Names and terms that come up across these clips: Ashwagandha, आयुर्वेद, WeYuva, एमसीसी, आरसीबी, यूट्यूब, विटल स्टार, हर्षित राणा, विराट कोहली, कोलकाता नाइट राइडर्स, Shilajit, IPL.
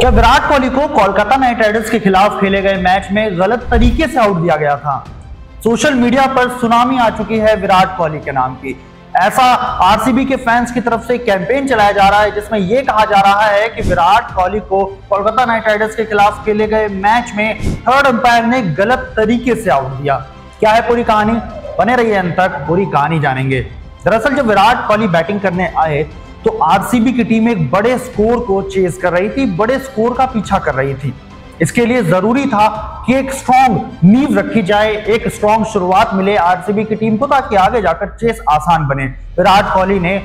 क्या विराट कोहली को कोलकाता नाइट राइडर्स के खिलाफ खेले गए मैच में गलत तरीके से आउट दिया गया था? सोशल मीडिया पर सुनामी आ चुकी है विराट कोहली के नाम की। ऐसा आरसीबी के फैंस की तरफ से कैंपेन चलाया जा रहा है, जिसमें यह कहा जा रहा है कि विराट कोहली को कोलकाता नाइट राइडर्स के खिलाफ खेले गए मैच में थर्ड अंपायर ने गलत तरीके से आउट दिया। क्या है पूरी कहानी, बने रहिए अंत तक, पूरी कहानी जानेंगे। दरअसल जब विराट कोहली बैटिंग करने आए तो आरसीबी की टीम एक बड़े स्कोर को चेज कर रही थी, बड़े स्कोर का पीछा कर रही थी। इसके लिए जरूरी था कि एक स्ट्रॉन्ग नींव रखी जाए, एक स्ट्रॉन्ग शुरुआत मिले आरसीबी की टीम को, ताकि आगे जाकर चेस आसान बने। विराट कोहली ने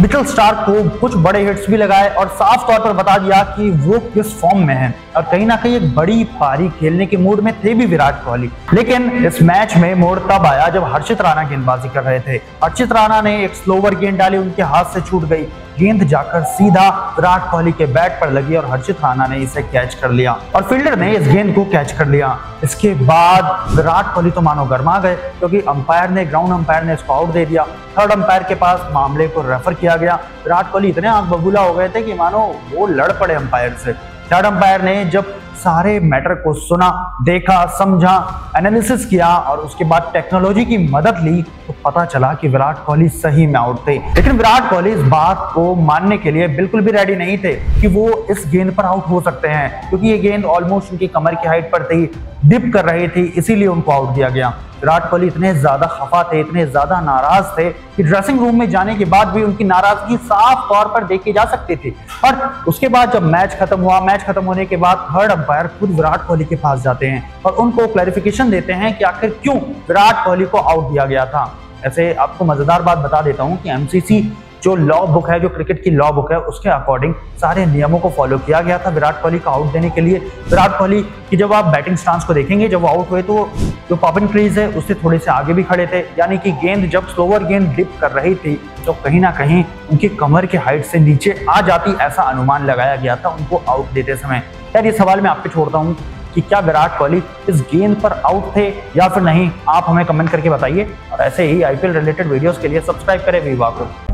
विटल स्टार को कुछ बड़े हिट्स भी लगाए और साफ तौर पर बता दिया कि वो किस फॉर्म में हैं, और कहीं ना कहीं एक बड़ी पारी खेलने के मूड में थे भी विराट कोहली। लेकिन इस मैच में मोड़ तब आया जब हर्षित राणा गेंदबाजी कर रहे थे। हर्षित राणा ने एक स्लोवर गेंद डाली, उनके हाथ से छूट गई, गेंद जाकर सीधा विराट कोहली के बैट पर लगी और हर्षित राणा ने इसे कैच कर लिया और फील्डर ने इस गेंद को कैच कर लिया। इसके बाद विराट कोहली तो मानो गरमा गए, क्योंकि अंपायर ने, ग्राउंड अंपायर ने इसको आउट दे दिया। थर्ड अंपायर के पास मामले को रेफर किया गया। विराट कोहली इतने आंख बबूला हो गए थे कि मानो वो लड़ पड़े अंपायर से। थर्ड अंपायर ने जब सारे मैटर को सुना, देखा, समझा, एनालिसिस किया और उसके बाद टेक्नोलॉजी की मदद ली तो पता चला कि विराट कोहली सही में आउट थे। लेकिन विराट कोहली इस बात को मानने के लिए बिल्कुल भी रेडी नहीं थे कि वो इस गेंद पर आउट हो सकते हैं, क्योंकि ये गेंद ऑलमोस्ट उनकी कमर की हाइट पर थी, डिप कर रही थी, इसीलिए उनको आउट दिया गया। विराट कोहली इतने ज्यादा खफा थे, इतने ज्यादा नाराज थे कि ड्रेसिंग रूम में जाने के बाद भी उनकी नाराजगी साफ तौर पर देखी जा सकती थी। और उसके बाद जब मैच खत्म हुआ, मैच खत्म होने के बाद थर्ड अंपायर खुद विराट कोहली के पास जाते हैं और उनको क्लैरिफिकेशन देते हैं कि आखिर क्यों विराट कोहली को आउट दिया गया था। ऐसे आपको मजेदार बात बता देता हूँ कि एमसीसी जो लॉ बुक है, जो क्रिकेट की लॉ बुक है, उसके अकॉर्डिंग सारे नियमों को फॉलो किया गया था विराट कोहली को आउट देने के लिए। विराट कोहली की जब आप बैटिंग स्टांस को देखेंगे, जब वो आउट हुए तो जो पॉपिंग क्रीज है उससे थोड़े से आगे भी खड़े थे, यानी कि गेंद जब स्लोअर गेंद डिप कर रही थी तो कहीं ना कहीं उनकी कमर के हाइट से नीचे आ जाती, ऐसा अनुमान लगाया गया था उनको आउट देते समय। यार ये सवाल मैं आप पे छोड़ता हूँ कि क्या विराट कोहली इस गेंद पर आउट थे या फिर नहीं, आप हमें कमेंट करके बताइए। और ऐसे ही IPL रिलेटेड वीडियोज़ के लिए सब्सक्राइब करें वीवा को।